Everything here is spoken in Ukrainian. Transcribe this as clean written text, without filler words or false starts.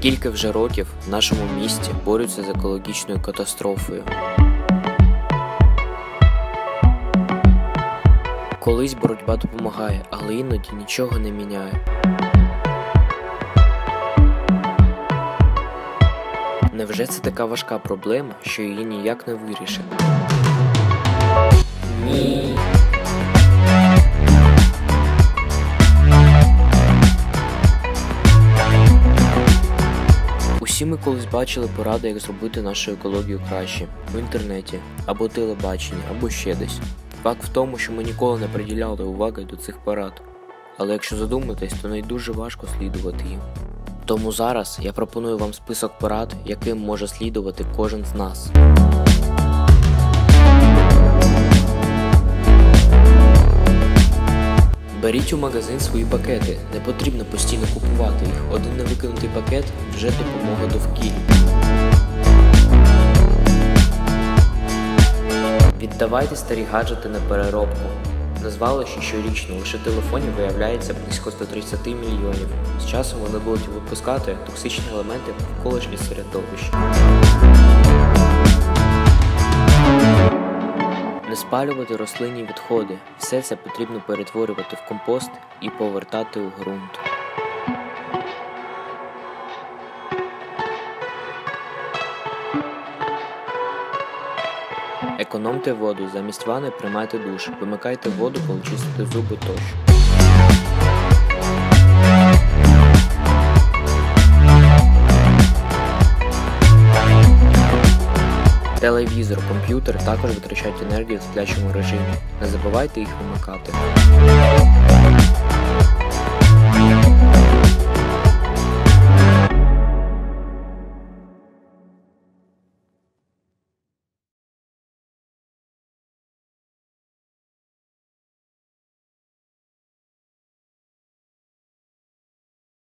Скільки вже років в нашому місті борються з екологічною катастрофою. Колись боротьба допомагає, але іноді нічого не міняє. Невже це така важка проблема, що її ніяк не вирішить? Ні. Всі ми колись бачили поради, як зробити нашу екологію краще в інтернеті, або телебаченні, або ще десь. Факт в тому, що ми ніколи не приділяли уваги до цих порад. Але якщо задуматись, то найдуже важко слідувати їм. Тому зараз я пропоную вам список порад, яким може слідувати кожен з нас. Беріть у магазин свої пакети, не потрібно постійно купувати їх. Один невикинутий пакет – вже допомога довкіллю. Віддавайте старі гаджети на переробку. На звалищі щорічно лише телефонів виявляється близько 130 мільйонів. З часом вони будуть випускати токсичні елементи в навколишнє середовище. Не спалювати рослинні відходи. Все це потрібно перетворювати в компост і повертати у ґрунт. Економте воду. Замість ванни приймайте душ. Вимикайте воду, коли чистите зуби тощо. Телевізор, комп'ютер також витрачають енергію в сплячому режимі. Не забувайте їх вимикати.